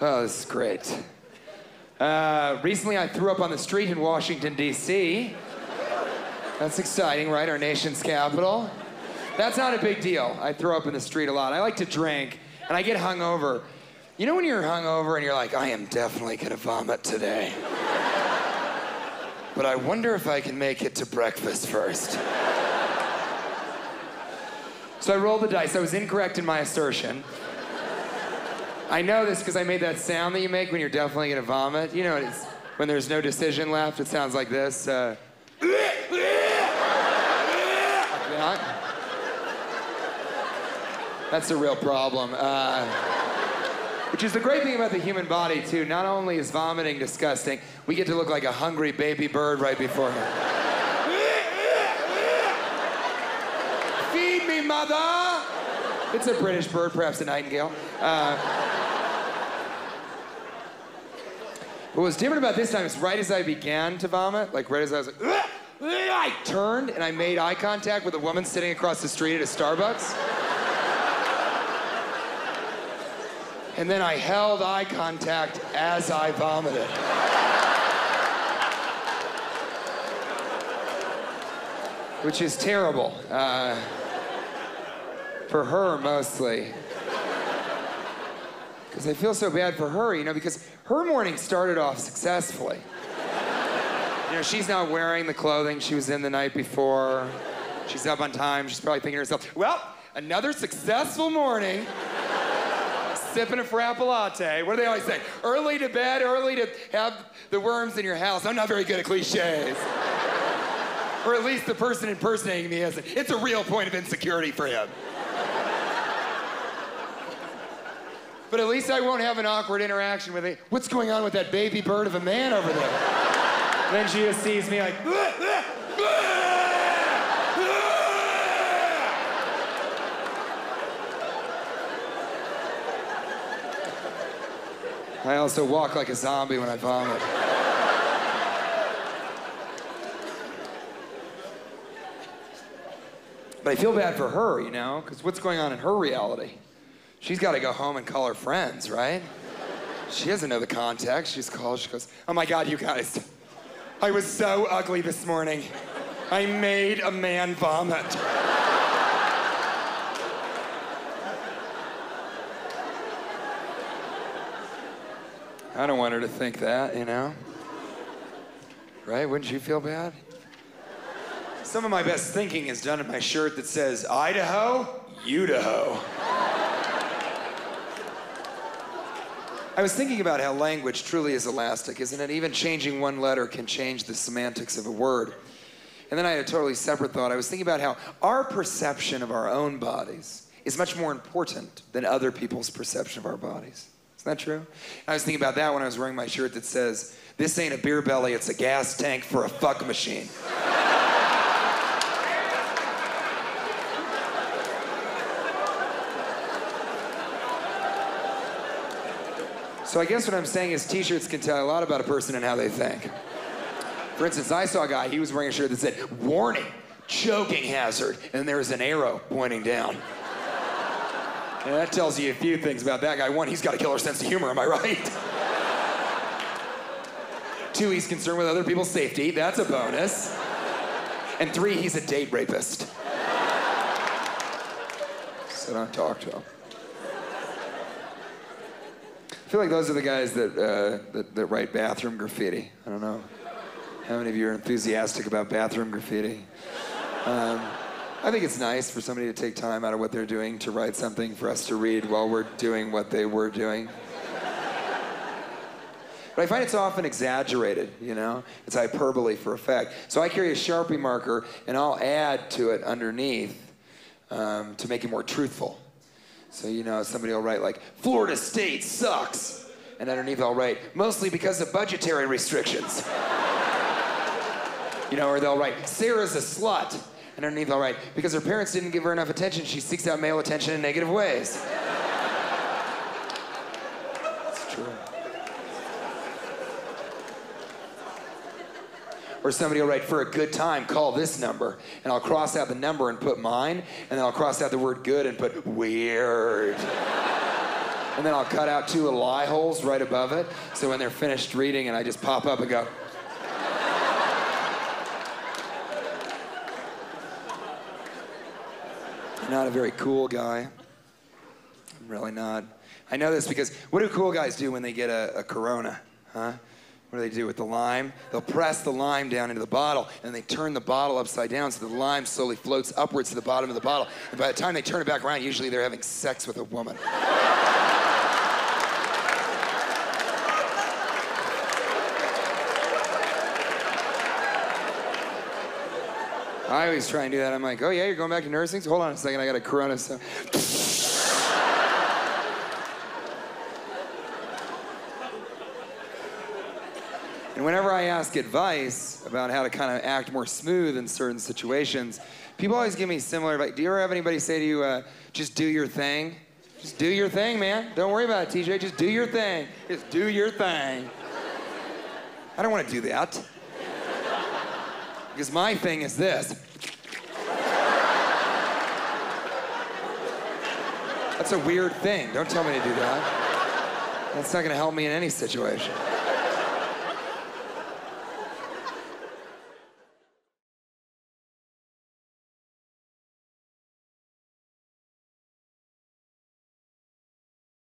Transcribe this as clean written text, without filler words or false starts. Oh, this is great. Recently, I threw up on the street in Washington, D.C. That's exciting, right? Our nation's capital. That's not a big deal. I throw up in the street a lot. I like to drink, and I get hungover. You know when you're hungover and you're like, I am definitely gonna vomit today. But I wonder if I can make it to breakfast first. So I rolled the dice. I was incorrect in my assertion. I know this because I made that sound that you make when you're definitely gonna vomit. You know, it's when there's no decision left, it sounds like this. That's a real problem. Which is the great thing about the human body, too. Not only is vomiting disgusting, we get to look like a hungry baby bird right before him. Feed me, mother! It's a British bird, perhaps a nightingale. What was different about this time is right as I began to vomit, like right as I was like, I turned and I made eye contact with a woman sitting across the street at a Starbucks. And then I held eye contact as I vomited. Which is terrible. For her, mostly. Because I feel so bad for her, you know, because her morning started off successfully. You know, she's not wearing the clothing she was in the night before. She's up on time. She's probably thinking to herself, well, another successful morning. Sipping a Frapple latte. What do they always say? Early to bed, early to have the worms in your house. I'm not very good at cliches. Or at least the person impersonating me isn't. It's a real point of insecurity for him. But at least I won't have an awkward interaction with it. What's going on with that baby bird of a man over there? Then she just sees me like, I also walk like a zombie when I vomit. But I feel bad for her, you know, because what's going on in her reality? She's got to go home and call her friends, right? She doesn't know the context. She just calls, she goes, oh my God, you guys, I was so ugly this morning. I made a man vomit. I don't want her to think that, you know? Right? Wouldn't you feel bad? Some of my best thinking is done in my shirt that says, Idaho, Udaho. I was thinking about how language truly is elastic, isn't it? Even changing one letter can change the semantics of a word. And then I had a totally separate thought. I was thinking about how our perception of our own bodies is much more important than other people's perception of our bodies. Isn't that true? I was thinking about that when I was wearing my shirt that says, this ain't a beer belly, it's a gas tank for a fuck machine. So I guess what I'm saying is t-shirts can tell a lot about a person and how they think. For instance, I saw a guy, he was wearing a shirt that said, warning, choking hazard, and there was an arrow pointing down. Yeah, that tells you a few things about that guy. One, he's got a killer sense of humor, am I right? Two, he's concerned with other people's safety. That's a bonus. And three, he's a date rapist. So don't talk to him. I feel like those are the guys that, that write bathroom graffiti. I don't know how many of you are enthusiastic about bathroom graffiti. I think it's nice for somebody to take time out of what they're doing to write something for us to read while we're doing what they were doing. But I find it's often exaggerated, you know? It's hyperbole for effect. So I carry a Sharpie marker and I'll add to it underneath to make it more truthful. So, you know, somebody will write like, Florida State sucks. And underneath I'll write, mostly because of budgetary restrictions. You know, or they'll write, Sarah's a slut. And underneath, all right, because her parents didn't give her enough attention, she seeks out male attention in negative ways. It's true. Or somebody will write, for a good time, call this number. And I'll cross out the number and put mine, and then I'll cross out the word good and put weird. and then I'll cut out two little eye holes right above it, so when they're finished reading and I just pop up and go... I'm not a very cool guy. I'm really not. I know this because what do cool guys do when they get a Corona, huh? What do they do with the lime? They'll press the lime down into the bottle, and they turn the bottle upside down so the lime slowly floats upwards to the bottom of the bottle. And by the time they turn it back around, usually they're having sex with a woman. I always try and do that. I'm like, oh yeah, you're going back to nursing? Hold on a second, I got a Corona. So... And whenever I ask advice about how to kind of act more smooth in certain situations, people always give me similar advice. Do you ever have anybody say to you, just do your thing? Just do your thing, man. Don't worry about it, TJ. Just do your thing. Just do your thing. I don't want to do that. Because my thing is this. That's a weird thing. Don't tell me to do that. That's not going to help me in any situation.